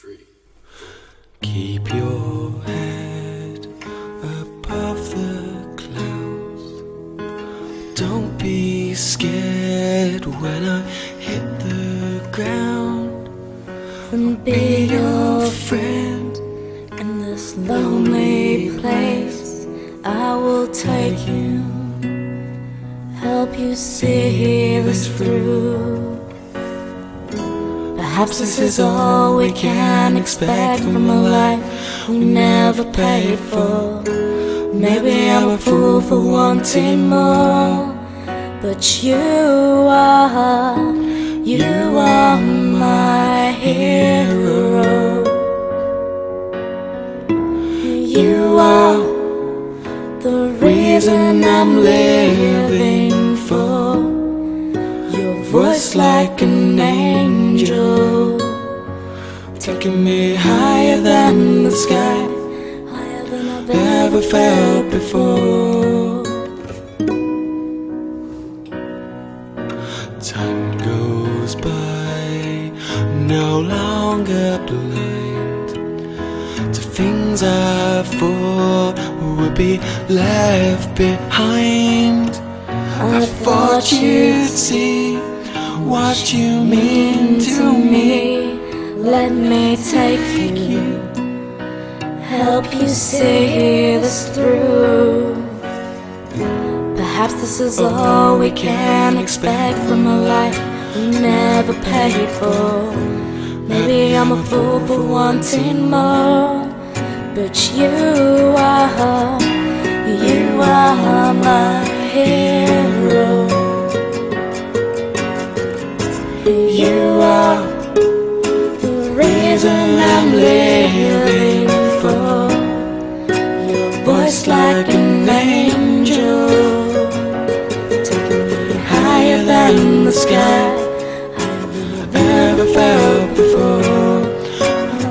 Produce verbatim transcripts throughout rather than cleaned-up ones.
Free. Keep your head above the clouds. Don't be scared when I hit the ground. And be your friend in this lonely place. I will take you, help you see this through. Perhaps this is all we can expect from a life we never paid for. Maybe I'm a fool for wanting more, but you are, you are my hero. You are the reason I'm living for. Your voice like an angel, taking me higher than the sky, higher than I've ever felt before. Time goes by, no longer blind to things I thought would be left behind. I thought you'd see what you mean to me. Let me take you, help you see this through. Perhaps this is all we can expect from a life we never paid for. Maybe I'm a fool for wanting more, but you are, you are my hero. You are and I'm living for. Your voice like an angel, taking me higher than the sky I've ever felt before.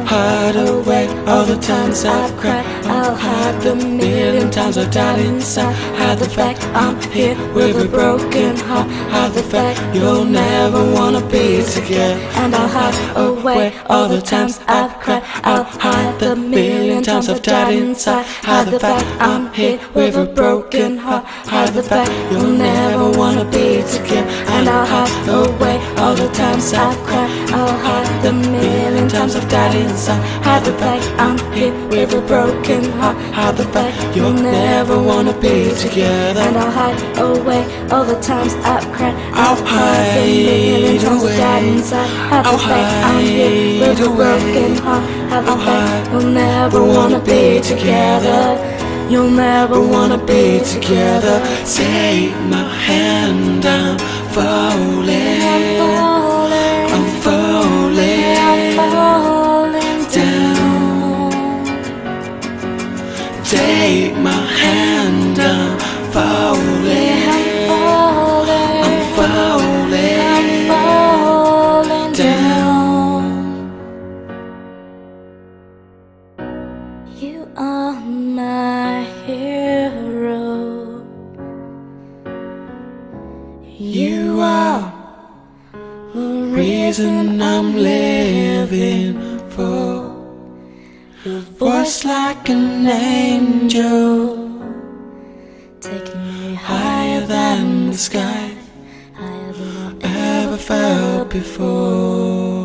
Hide away all the times I've cried, I'll hide the million times I've died inside. Hide the fact I'm here with a broken heart. Hide the fact you'll never wanna be together. And I'll hide away all the times I've cried, I'll hide the million times I've died inside. Hide the fact I'm here with a broken heart. Hide the fact you'll never wanna be together. And I'll hide away all the times I've cried, I'll hide the million times I've died inside. Hide the fact I'm here with a broken heart. Hide the fact you'll never wanna be together. And I'll hide away all the times I've cried, I'll hide away. I'll hide away. Hide the fact you'll never wanna be together. You'll never wanna be together. Take my hand, I'm falling, I'm falling down. Take my hand, I'm falling, I'm falling, I'm falling down. You are my hero. You are the reason I'm living for. Your voice like an angel, taking me higher than the sky I've ever felt before.